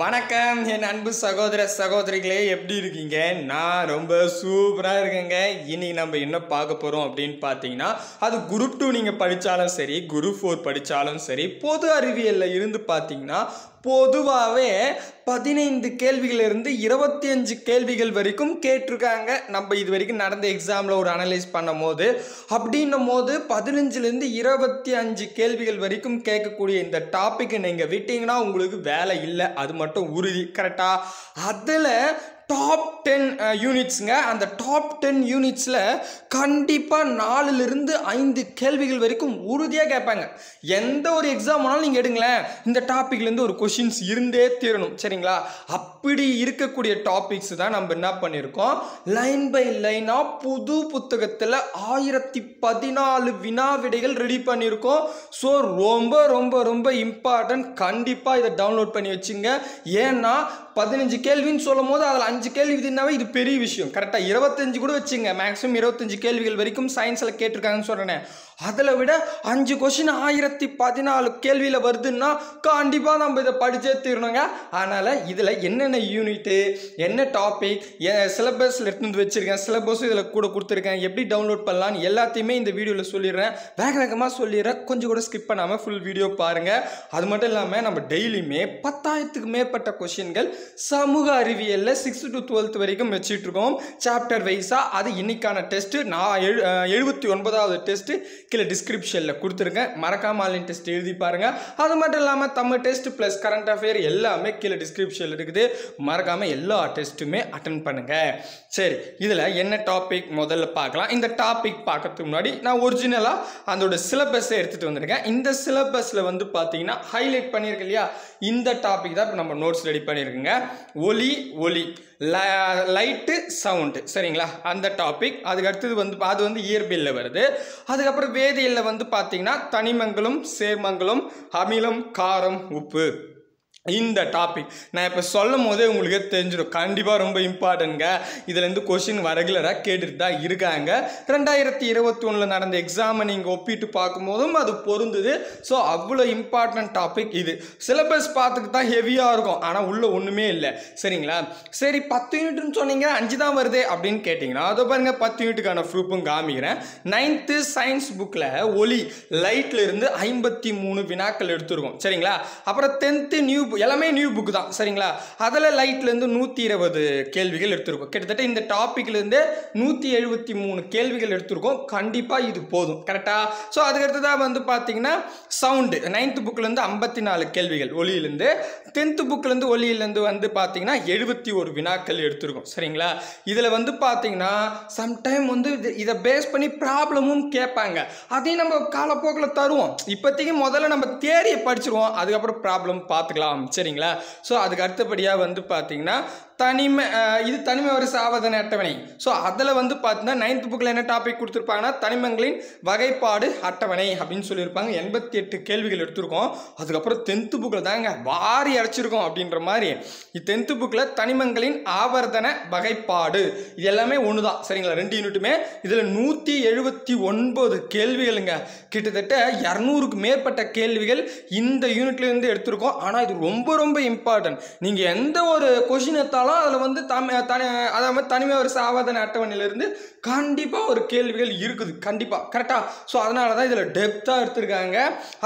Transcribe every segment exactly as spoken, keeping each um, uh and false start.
வணக்கம் என் அன்பு சகோதர சகோதரிகளே, எப்படி இருக்கீங்க? நான் ரொம்ப சூப்பராக இருக்கேங்க. இன்றைக்கி நம்ம என்ன பார்க்க போகிறோம் அப்படின்னு பார்த்தீங்கன்னா, அது குரூப் டூ நீங்கள் படித்தாலும் சரி, குரூப் ஃபோர் படித்தாலும் சரி, பொது அறிவியலில் இருந்து பார்த்தீங்கன்னா பொதுவாகவே பதினைந்து கேள்விகளிலிருந்து இருபத்தி அஞ்சு கேள்விகள் வரைக்கும் கேட்டிருக்காங்க. நம்ம இது வரைக்கும் நடந்த எக்ஸாமில் ஒரு அனலைஸ் பண்ணும் போது அப்படின்னும் போது பதினஞ்சுலேருந்து இருபத்தி அஞ்சு கேள்விகள் வரைக்கும் கேட்கக்கூடிய இந்த டாப்பிக்கை நீங்கள் விட்டிங்கன்னா உங்களுக்கு வேலை இல்லை, அது மட்டும் உறுதி. கரெக்டாக அதில் டாப் டென் யூனிட்ஸுங்க, அந்த டாப் டென் யூனிட்ஸில் கண்டிப்பாக நாலுலேருந்து ஐந்து கேள்விகள் வரைக்கும் உறுதியாக கேட்பாங்க. எந்த ஒரு எக்ஸாம் ஆனாலும் நீங்கள் எடுங்களேன், இந்த டாப்பிக்லேருந்து ஒரு கொஷின்ஸ் இருந்தே தீரணும், சரிங்களா? அப்படி இருக்கக்கூடிய டாபிக்ஸ் தான் நம்ம என்ன பண்ணியிருக்கோம், லைன் பை லைனாக புது புத்தகத்தில் ஆயிரத்தி பதினாலு வினாவிடைகள் ரெடி பண்ணியிருக்கோம். ஸோ ரொம்ப ரொம்ப ரொம்ப இம்பார்ட்டன்ட், கண்டிப்பாக இதை டவுன்லோட் பண்ணி வச்சுங்க. ஏன்னா பதினஞ்சு கேள்வின்னு சொல்லும் போது அதில் அஞ்சு கேள்வி இதுனாவே இது பெரிய விஷயம். கரெக்டாக இருபத்தஞ்சு கூட வச்சுங்க, மேக்ஸிமம் இருபத்தஞ்சு கேள்விகள் வரைக்கும் சயின்ஸில் கேட்டிருக்காங்கன்னு சொல்கிறேன். அதில் விட அஞ்சு கொஷின் ஆயிரத்தி பதினாலு கேள்வியில் வருதுன்னா கண்டிப்பாக நம்ம இதை படித்தே தீரணுங்க. அதனால் இதில் என்னென்ன யூனிட்டு, என்ன டாபிக், சிலபஸில் எடுத்துகிட்டு வச்சுருக்கேன், சிலபஸும் இதில் கூட கொடுத்துருக்கேன், எப்படி டவுன்லோட் பண்ணலான்னு எல்லாத்தையுமே இந்த வீடியோவில் சொல்லிடுறேன். வேக வேகமாக சொல்லிடுறேன், கொஞ்சம் கூட ஸ்கிப் பண்ணாமல் ஃபுல் வீடியோ பாருங்கள். அது மட்டும் இல்லாமல் நம்ம டெய்லியுமே பத்தாயிரத்துக்கு மேற்பட்ட கொஷின்கள் சமூக அறிவியலில் சிக்ஸ்த்து டு டுவெல்த் வரைக்கும் வச்சிட்ருக்கோம் சாப்டர் வைஸாக. அது இன்றைக்கான டெஸ்ட்டு, நான் எழு எழுபத்தி ஒன்பதாவது டெஸ்ட்டு கீழே டிஸ்கிரிப்ஷனில் கொடுத்துருக்கேன், மறக்காமல் ஆன்லைன் டெஸ்ட் எழுதி பாருங்கள். அது மட்டும் இல்லாமல் Tamil test plus current affair எல்லாமே கீழே டிஸ்கிரிப்ஷனில் இருக்குது, மறக்காமல் எல்லா டெஸ்ட்டுமே அட்டன் பண்ணுங்கள். சரி, இதில் என்ன டாபிக் முதல்ல பார்க்கலாம். இந்த டாபிக் பார்க்கறதுக்கு முன்னாடி நான் ஒரிஜினலாக அதோட சிலபஸை எடுத்துகிட்டு வந்திருக்கேன். இந்த சிலபஸில் வந்து பார்த்தீங்கன்னா ஹைலைட் பண்ணியிருக்கேன் இல்லையா, இந்த டாபிக் தான் இப்போ நம்ம நோட்ஸ் ரெடி பண்ணியிருக்குங்க. ஒலி ஒலி லைட்டு சவுண்டு, சரிங்களா? அந்த டாபிக். அதுக்கடுத்தது வந்து அது வந்து இயற்பியலில் வருது. அதுக்கப்புறம் வேதியியலில் வந்து பார்த்தீங்கன்னா தனிமங்களும் சேர்மங்களும் அமிலம் காரம் உப்பு, இந்த டாபிக் நான் இப்போ சொல்லும் போதே உங்களுக்கே தெரிஞ்சிடும், கண்டிப்பாக ரொம்ப இம்பார்ட்டன்ட்ங்க. இதுலேருந்து கொஷின் ரெகுலராக கேட்டுட்டு தான் இருக்காங்க. ரெண்டாயிரத்தி இருபத்தி ஒன்றில் நடந்த எக்ஸாமை நீங்கள் ஒப்பிட்டு பார்க்கும்போதும் அது பொருந்துது. ஸோ அவ்வளோ இம்பார்ட்டன்ட் டாபிக் இது. சிலபஸ் பார்த்துக்கு தான் ஹெவியாக இருக்கும், ஆனால் உள்ளே ஒன்றுமே இல்லை, சரிங்களா? சரி, பத்து யூனிட்னு சொன்னீங்க, அஞ்சு தான் வருது அப்படின்னு கேட்டிங்கன்னா அதை பாருங்கள், பத்து யூனிட்டுக்கான ப்ரூஃபும் காமிக்கிறேன். நைன்த்து சயின்ஸ் புக்கில் ஒலி லைட்லேருந்து ஐம்பத்தி மூணு வினாக்கள் எடுத்துருக்கோம், சரிங்களா? அப்புறம் டென்த்து நியூ எல்லாமே நியூ புக் தான், சரிங்களா? அதில் லைட்லேருந்து நூற்றி இருபது கேள்விகள் எடுத்திருக்கோம். கிட்டத்தட்ட இந்த டாப்பிக்லேருந்து நூற்றி எழுபத்தி மூணு கேள்விகள் எடுத்திருக்கோம். கண்டிப்பாக இது போதும், கரெக்டாக? ஸோ அதுக்கடுத்ததாக வந்து பார்த்தீங்கன்னா சவுண்டு, நைன்த்து புக்கிலேருந்து ஐம்பத்தி நாலு கேள்விகள் ஒலியிலேருந்து, டென்த்து புக்கிலேருந்து ஒலியிலேருந்து வந்து பார்த்தீங்கன்னா எழுபத்தி ஒரு வினாக்கள் எடுத்திருக்கோம், சரிங்களா? இதில் வந்து பார்த்தீங்கன்னா சம்டைம் வந்து இதை பேஸ் பண்ணி ப்ராப்ளமும் கேட்பாங்க, அதையும் நம்ம காலப்போக்கில் தருவோம். இப்போதைக்கு முதல்ல நம்ம தியரியை படிச்சிருவோம், அதுக்கப்புறம் ப்ராப்ளம் பார்த்துக்கலாம், சரிங்களா? சோ அதுக்கு அடுத்தபடியா வந்து பாத்தீங்கன்னா தனிம இது தனிம வரிசை ஆவதன அட்டவணை. ஸோ அதில் வந்து பார்த்தீங்கன்னா நைன்த் புக்கில் என்ன டாபிக் கொடுத்துருப்பாங்கன்னா தனிமங்களின் வகைப்பாடு அட்டவணை அப்படின்னு சொல்லியிருப்பாங்க. எண்பத்தி எட்டு கேள்விகள் எடுத்திருக்கோம். அதுக்கப்புறம் டென்த்து புக்கில் தாங்க வாரி அடைச்சிருக்கோம் அப்படின்ற மாதிரி. இது டென்த்து புக்கில் தனிமங்களின் ஆவர்த்தன வகைப்பாடு, இது எல்லாமே ஒன்று தான், சரிங்களா? ரெண்டு யூனிட்டுமே. இதில் நூற்றி எழுபத்தி ஒன்பது கேள்விகளுங்க, கிட்டத்தட்ட இரநூறுக்கு மேற்பட்ட கேள்விகள் இந்த யூனிட்லேருந்து எடுத்திருக்கோம். ஆனால் இது ரொம்ப ரொம்ப இம்பார்ட்டன்ட். நீங்கள் எந்த ஒரு கொஷின் எடுத்தாலும் அதில் வந்து தனி அதாவது தனிமை வரிசை ஆவதன அட்டவணையிலிருந்து கண்டிப்பாக ஒரு கேள்விகள் இருக்குது, கண்டிப்பாக, கரெக்டாக? ஸோ அதனால தான் இதில் டெப்த்தாக எடுத்திருக்காங்க.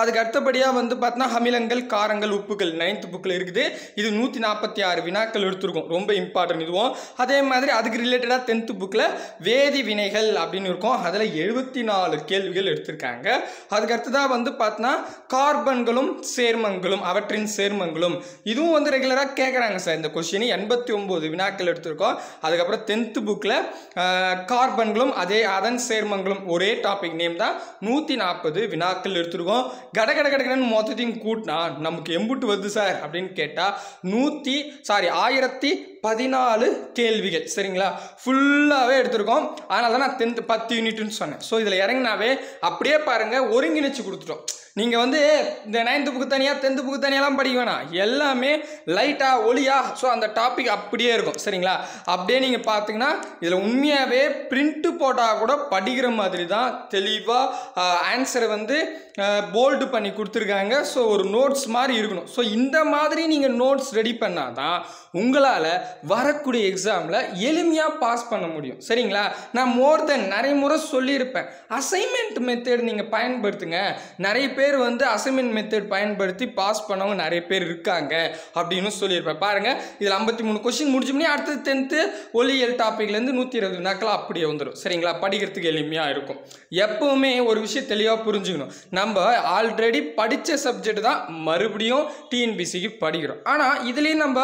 அதுக்கு அடுத்தபடியாக வந்து பார்த்தீங்கன்னா அமிலங்கள் காரங்கள் உப்புகள் நைன்த் புக்கில் இருக்குது. இது நூற்றி நாற்பத்தி ஆறு வினாக்கள் எடுத்திருக்கோம், ரொம்ப இம்பார்ட்டன்ட் இதுவும். அதே மாதிரி அதுக்கு ரிலேட்டடாக டென்த்து புக்கில் வேதி வினைகள் அப்படின்னு இருக்கும், அதில் எழுபத்தி நாலு கேள்விகள் எடுத்திருக்காங்க. அதுக்கு அடுத்ததாக வந்து பார்த்தீங்கன்னா கார்பன்களும் சேர்மங்களும் அவற்றின் சேர்மங்களும், இதுவும் வந்து ரெகுலராக கேட்குறாங்க சார். இந்த கொஸ்டின் எண்பத்தி ஒன்பது வினாக்கள் எடுத்திருக்கோம். அதுக்கப்புறம் டென்த் புக்கில் கார்பன்களும் அதே அதன் சேர்மங்களும், ஒரே டாபிக் நேம் தான், நூற்றி நாற்பது வினாக்கள் எடுத்திருக்கோம். கட கட கடகடன்னு மொத்தத்தையும் கூட்டினா நமக்கு எம்புட்டு வருது சார் அப்படின்னு கேட்டால் நூற்றி சாரி ஆயிரத்தி பதினாலு கேள்விகள், சரிங்களா? ஃபுல்லாகவே எடுத்திருக்கோம். அதனால தான் நான் டென்த்து பத்து யூனிட்னு சொன்னேன். ஸோ இதில் இறங்கினாவே அப்படியே பாருங்கள், ஒருங்கிணைச்சு கொடுத்துட்டோம். நீங்க வந்து இந்த ninth book தனியா tenth book தனியாலாம் படிக்க வேணாம் எல்லாமே லைட்டா ஒளியா சோ அந்த டாபிக் அப்படியே இருக்கும் சரிங்களா அப்படியே நீங்க பாத்தீங்கன்னா இதுல உண்மையாவே print போட்டா கூட படிக்கிற மாதிரி தான் தெளிவா ஆன்சர் வந்து bold பண்ணி கொடுத்திருக்காங்க சோ ஒரு நோட்ஸ் மாதிரி இருக்கும் சோ இந்த மாதிரி நீங்க நோட்ஸ் ரெடி பண்ணாதான் உங்களால வரக்கூடிய எக்ஸாம்ல எளிமையா பாஸ் பண்ண முடியும் சரிங்களா நான் more than நிறைமுறை சொல்லி இருப்பேன் அசைன்மென்ட் மெத்தட் நீங்க பயன்படுத்துங்க நிறைய பேர் வந்து அசைன்மென்ட் மெத்தட் பயன்படுத்தி பாஸ் பண்ணவங்க நிறைய பேர் இருக்காங்க அப்படினு சொல்லி இருப்பேன் பாருங்க இதுல ஐம்பத்தி மூணு क्वेश्चन முடிஞ்சுமே அடுத்து tenth ஒளியல் டாபிக்ல இருந்து நூற்று இருபது நாட்கள் அப்படியே வந்துரும் சரிங்களா படிக்கிறதுக்கு எளிமையா இருக்கும் எப்பவுமே ஒரு விஷயம் தெளிவா புரிஞ்சுக்கணும் நம்ம ஆல்ரெடி படிச்ச சப்ஜெக்ட் தான் மறுபடியும் T N P S C க்கு படிக்கிறோம் ஆனா இதுலயே நம்ம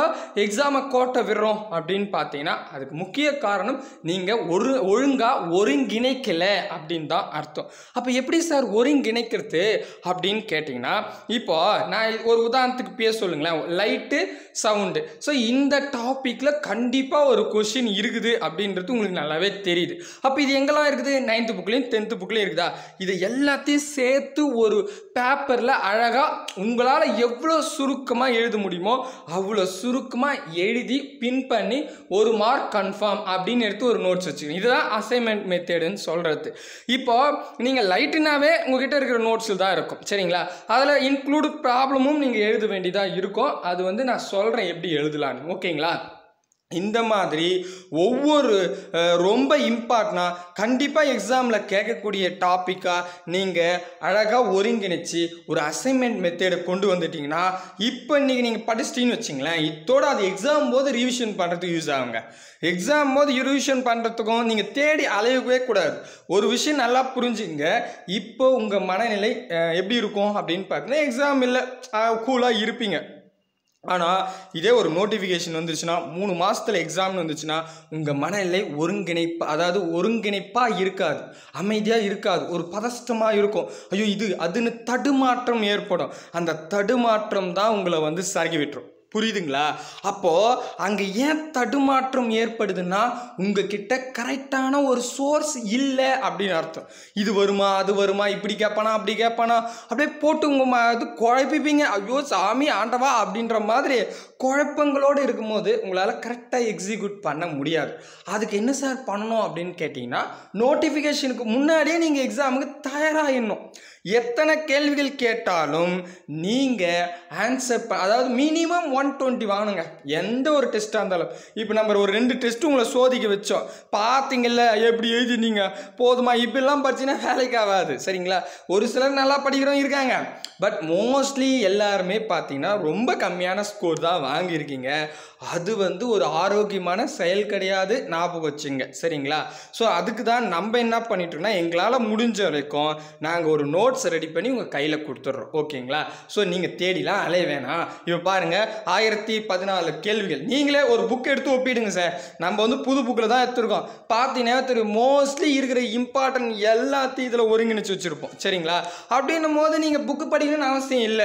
எக்ஸாம கோட்ட விடுறோம் அப்படினு பாத்தீனா அதுக்கு முக்கிய காரணம் நீங்க ஒரு ஒழுங்கா ஒருங்கிணைக்கல அப்படிதான் அர்த்தம் அப்ப எப்படி சார் ஒருங்கிணைக்கிறது அப்படினு கேட்டினா இப்போ நான் ஒரு உதாரணத்துக்கு பேச சொல்லுங்களேன் லைட் சவுண்ட் சோ இந்த டாபிக்ல கண்டிப்பா ஒரு क्वेश्चन இருக்குது அப்படின்றது உங்களுக்கு நல்லாவே தெரியுது அப்ப இது எங்கலாம் இருக்குது ninth bookலயும் tenth bookலயும் இருக்குதா இது எல்லாத்தையும் சேர்த்து ஒரு பேப்பர்ல அழகா உங்களால எவ்வளவு சுருக்கமா எழுத முடியுமோ அவ்வளவு சுருக்கமா எழுதி பின் பண்ணி ஒரு மார்க் கன்ஃபார்ம் அப்படினு எடுத்து ஒரு நோட்ஸ் வச்சிருக்கீங்க இதுதான் அசைன்மென்ட் மெத்தட்னு சொல்றது இப்போ நீங்க லைட்னாவே உங்ககிட்ட இருக்கிற நோட்ஸ்ல தான் இருக்கும் சரிங்களா அதல இன்க்ளூட் ப்ராப்ளமும் நீங்க எழுத வேண்டியதா இருக்கும் அது வந்து நான் சொல்றேன் எப்படி எழுதலாம்னு ஓகேங்களா இந்த மாதிரி ஒவ்வொரு ரொம்ப இம்பார்ட்டனா கண்டிப்பா எக்ஸாம்ல கேட்கக்கூடிய டாபிக்கா நீங்க அழகா ஒருங்கிணைச்சி ஒரு அசைன்மென்ட் மெத்தட் கொண்டு வந்துட்டீங்கனா இப்போ இன்னைக்கு நீங்க படிச்சிட்டீன்னு வெச்சீங்களா இதோட அது எக்ஸாம் போது ரிவிஷன் பண்றதுக்கு யூஸ் ஆகுங்க எக்ஸாம் போது ரிவிஷன் பண்றதுக்கும் நீங்க தேடி அலையவே கூடாது ஒரு விஷயம் நல்லா புரிஞ்சுங்க இப்போ உங்க மனநிலை எப்படி இருக்கும் அப்படினு பார்த்தீங்கன்னா எக்ஸாம் இல்ல கூலா இருப்பீங்க ஆனா இதே ஒரு நோட்டிஃபிகேஷன் வந்துச்சுனா மூணு மாசத்துல எக்ஸாம் வந்துச்சுனா உங்க மனநிலை ஒருங்கிணைப்பு அதாவது ஒருங்கிணைப்பா இருக்காது அமைதியா இருக்காது ஒரு பதஷ்டமா இருக்கும் ஐயோ இது அதுன தடுமாற்றம் ஏற்படும் அந்த தடுமாற்றம் தான் உங்களை வந்து சறுக்கி விட்டுரும் புரியுதுங்களா அப்போ அங்க ஏன் தடுமாற்றம் ஏற்படுதுன்னா உங்க கிட்ட கரெக்ட்டான ஒரு சோர்ஸ் இல்ல அப்படின அர்த்தம் இது வருமா அது வருமா இப்படி கேப்பனா அப்படி கேப்பனா அப்படியே போட்டுங்கமா அது குழப்பிப்பீங்க ஐயோ சாமி ஆண்டவா அப்படின்ற மாதிரி குழப்பங்களோட இருக்கும்போது உங்களால கரெக்ட்டா எக்ஸிக்யூட் பண்ண முடியாது அதுக்கு என்ன சார் பண்ணனும் அப்படினு கேட்டினா நோட்டிஃபிகேஷனுக்கு முன்னாடியே நீங்க எக்ஸாமுக்கு தயாராயிரணும் எத்தனை கேள்விகள் கேட்டாலும் நீங்க ஆன்சர் அதாவது மினிமம் நூற்று இருபது வாங்குங்க எந்த ஒரு டெஸ்டா இருந்தாலும் இப்போ நம்ம ஒரு ரெண்டு டெஸ்ட் உங்களை சோதிக்க வெச்சோம் பாத்தீங்கல எப்படி எழுதினீங்க போதுமா இப்பெல்லாம் படிச்சீனா வேலைக்கு ஆகாது சரிங்களா ஒரு சிலர் நல்லா படிக்கிறவங்க இருக்காங்க பட் மோஸ்ட்லி எல்லாரும் பாத்தீங்கனா ரொம்ப கம்மியான ஸ்கோர் தான் வாங்கி இருக்கீங்க அது வந்து ஒரு ஆரோக்கியமான செயல் கிடையாது ஞாபகம் வச்சுங்க சரிங்களா சோ அதுக்கு தான் நம்ம என்ன பண்ணிட்டோம்னா எங்களால முடிஞ்ச வரைக்கும் நாங்க ஒரு நோட்ஸ் ரெடி பண்ணி உங்க கையில கொடுத்துறோம் ஓகேங்களா சோ நீங்க தேடிலாம் அலைவேனா இப்போ பாருங்க ஆயிரத்து பதினான்கு கேள்விகள் நீங்களே ஒரு புக் எடுத்து ஒப்பிடுங்க சார் நம்ம வந்து புது bookல தான் எடுத்துறோம் பாத்தீனா தெரியும் மோஸ்ட்லி இருக்கிற இம்பார்ட்டன்ட் எல்லாத்தையும் இதல ஒருங்கிணைச்சு வச்சிருப்போம் சரிங்களா அப்படினும்போது நீங்க book படிக்கணும் அவசியம் இல்ல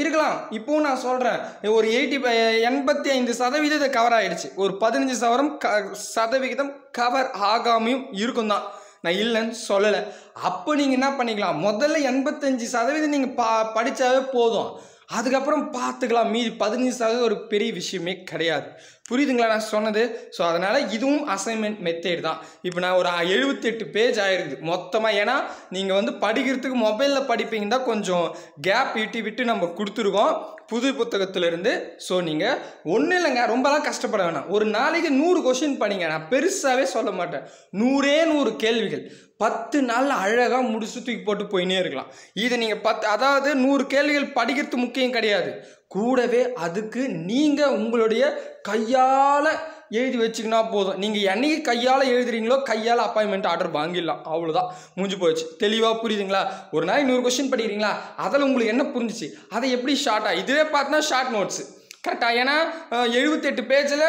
இருக்கலாம் இப்போ நான் சொல்றேன் ஒரு எண்பத்தைந்து சதவீதம் இத கவர் ஆயிடுச்சு ஒரு பதினைந்து சதவீதம் கவர் ஆகாமையும் இருக்கும் தான் நான் இல்லன்னு சொல்லல அப்ப நீங்க என்ன பண்ணிக்கலாம் முதல்ல எண்பத்தைந்து சதவீதம் நீங்க படிச்சாவே போதும் அதுக்கு அப்புறம் பாத்துக்கலாம் மீதி பதினைந்து சதவீதம் ஒரு பெரிய விஷயமே கிடையாது புரியுதுங்களா நான் சொன்னது சோ அதனால இதுவும் அசைன்மென்ட் மெத்தட் தான் இப்போ நான் ஒரு எழுபத்தெட்டு பேஜ் ஆயிருக்கு மொத்தமா ஏனா நீங்க வந்து படிக்கிறதுக்கு மொபைல்ல படிப்பீங்கடா கொஞ்சம் கேப் விட்டு விட்டு நம்ம கொடுத்துறோம் புது புத்தகத்துல இருந்து சோ நீங்க ஒண்ணு இல்லங்க ரொம்பலாம் கஷ்டப்பட வேண்டாம் ஒரு நாளைக்கு நூறு क्वेश्चन படிங்க நான் பெருசாவே சொல்ல மாட்டேன் நூறே நூறு கேள்விகள் பத்து நாள்ல அழகா முடிச்சு தூக்கி போட்டு போயினே இருக்கலாம் இது நீங்க பத்து அதாவது நூறு கேள்விகள் படிக்கிறது முக்கியம் கிடையாது கூடவே அதுக்கு நீங்க உங்களுடைய கையால எழுதி வெச்சினா போதும் நீங்க என்னைக்கு கையால எழுதுறீங்களோ கையால அப்பாயின்ட்மென்ட் ஆர்டர் வாங்கிடலாம் அவ்வளவுதான் முடிஞ்சு போச்சு தெளிவா புரியுதுங்களா ஒரு நாள் நூறு क्वेश्चन படிக்கிறீங்களா அதல உங்களுக்கு என்ன புரிஞ்சிச்சு அதை எப்படி ஷார்ட்டா இதுவே பார்த்தா ஷார்ட் நோட்ஸ் கரெக்ட்டா ஏனா எழுபத்தெட்டு பேஜ்ல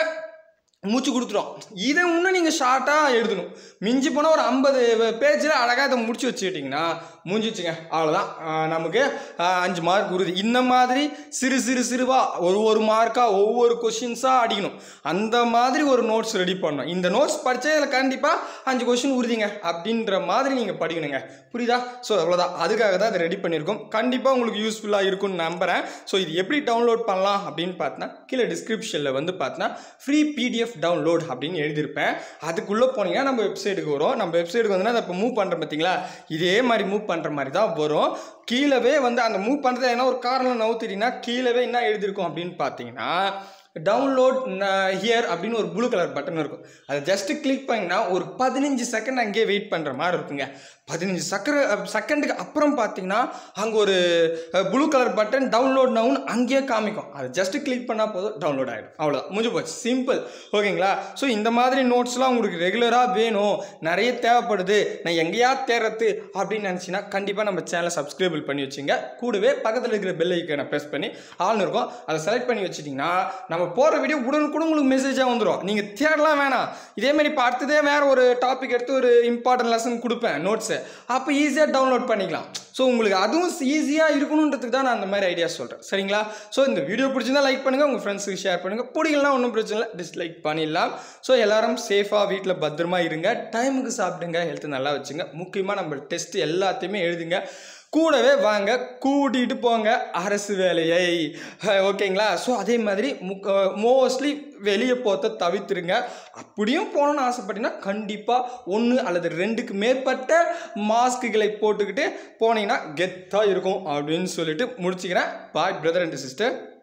மூச்சு குடுத்துறோம் இத இன்னும் நீங்க ஷார்ட்டா எழுதணும் மிஞ்சி போனா ஒரு fifty பேஜ்ல அழகா இத முடிச்சு வச்சிட்டீங்கனா முடிஞ்சிடுங்க அவ்வளவுதான் நமக்கு five மார்க் உறுதி இந்த மாதிரி சிறு சிறு சிறுவா ஒரு ஒரு மார்க்கா ஒவ்வொரு क्वेश्चनஸா அடிக்கணும் அந்த மாதிரி ஒரு நோட்ஸ் ரெடி பண்ணனும் இந்த நோட்ஸ் படிச்சதுல கண்டிப்பா five क्वेश्चन உறுதிங்க அப்படின்ற மாதிரி நீங்க படிக்கணும்ங்க புரியுதா சோ அவ்வளவுதான் அதுக்காக தான் இத ரெடி பண்ணிருக்கோம் கண்டிப்பா உங்களுக்கு யூஸ்புல்லா இருக்கும் நம்புறேன் சோ இது எப்படி டவுன்லோட் பண்ணலாம் அப்படினு பார்த்தா கீழ descriptionல வந்து பார்த்தா free pdf download அப்படினு எழுதி இருப்பேன் அதுக்குள்ள போனீங்க நம்ம வெப்சைட்க்கு வரோம் நம்ம வெப்சைட்க்கு வந்தா இப்ப மூவ் பண்ற பாத்தீங்களா இதே மாதிரி மூவ் பண்ற மாதிரி தான் வரும் கீழவே வந்து அந்த மூவ் பண்றது என்ன ஒரு காரணம் நவுத்தினா கீழவே என்ன எழுதி இருக்கும் அப்படினு பாத்தீங்கன்னா download here அப்படினு ஒரு blue color பட்டன் இருக்கும் அத ஜஸ்ட் கிளிக் பண்ணா ஒரு fifteen செகண்ட் அங்கே வெயிட் பண்ற மாதிரி இருக்குங்க fifteen செகண்ட்க்கு அப்புறம் பாத்தீங்கன்னா அங்க ஒரு blue color button download now னு அங்கே காமிக்கும் அத ஜஸ்ட் கிளிக் பண்ணா போதும் டவுன்லோட் ஆயிடும் அவ்வளவுதான் முடிஞ்சு போச்சு சிம்பிள் ஓகேங்களா சோ இந்த மாதிரி நோட்ஸ்லாம் உங்களுக்கு ரெகுலரா வேணும் நிறைய தேவைப்படுது நான் எங்கயா தேறது அப்படி நினைச்சீனா கண்டிப்பா நம்ம சேனலை subscribe பண்ணி வெச்சீங்க கூடவே பக்கத்துல இருக்கிற bell icon-ஐ press பண்ணி ஆல் இருக்கும் அத செலக்ட் பண்ணி வெச்சிட்டீங்கனா If you have a message, you can see it. If you have a topic, you can see an important lesson in notes. Then you can download it. So, if you have an easy idea, so if you like this video, like it, share your friends, share it, dislike it. So, everyone is safe, safe, time, health, health, test, everything. கூடவே வாங்க கூடிட்டு போங்க அரசு வேலையை ஓகேங்களா so அதே மாதிரி mostly வெளிய போறது தவிர்த்துருங்க அப்படியும் போறணும் ஆசைப்படினா கண்டிப்பா ஒன்னு அல்லது ரெண்டுக்கு மேற்பட்ட மாஸ்க்களை போட்டுக்கிட்டு போனீனா கெத்தா இருக்கும் அப்படினு சொல்லிட்டு முடிச்சிக்கிறேன் பாய் பிரதர் அண்ட் சிஸ்டர்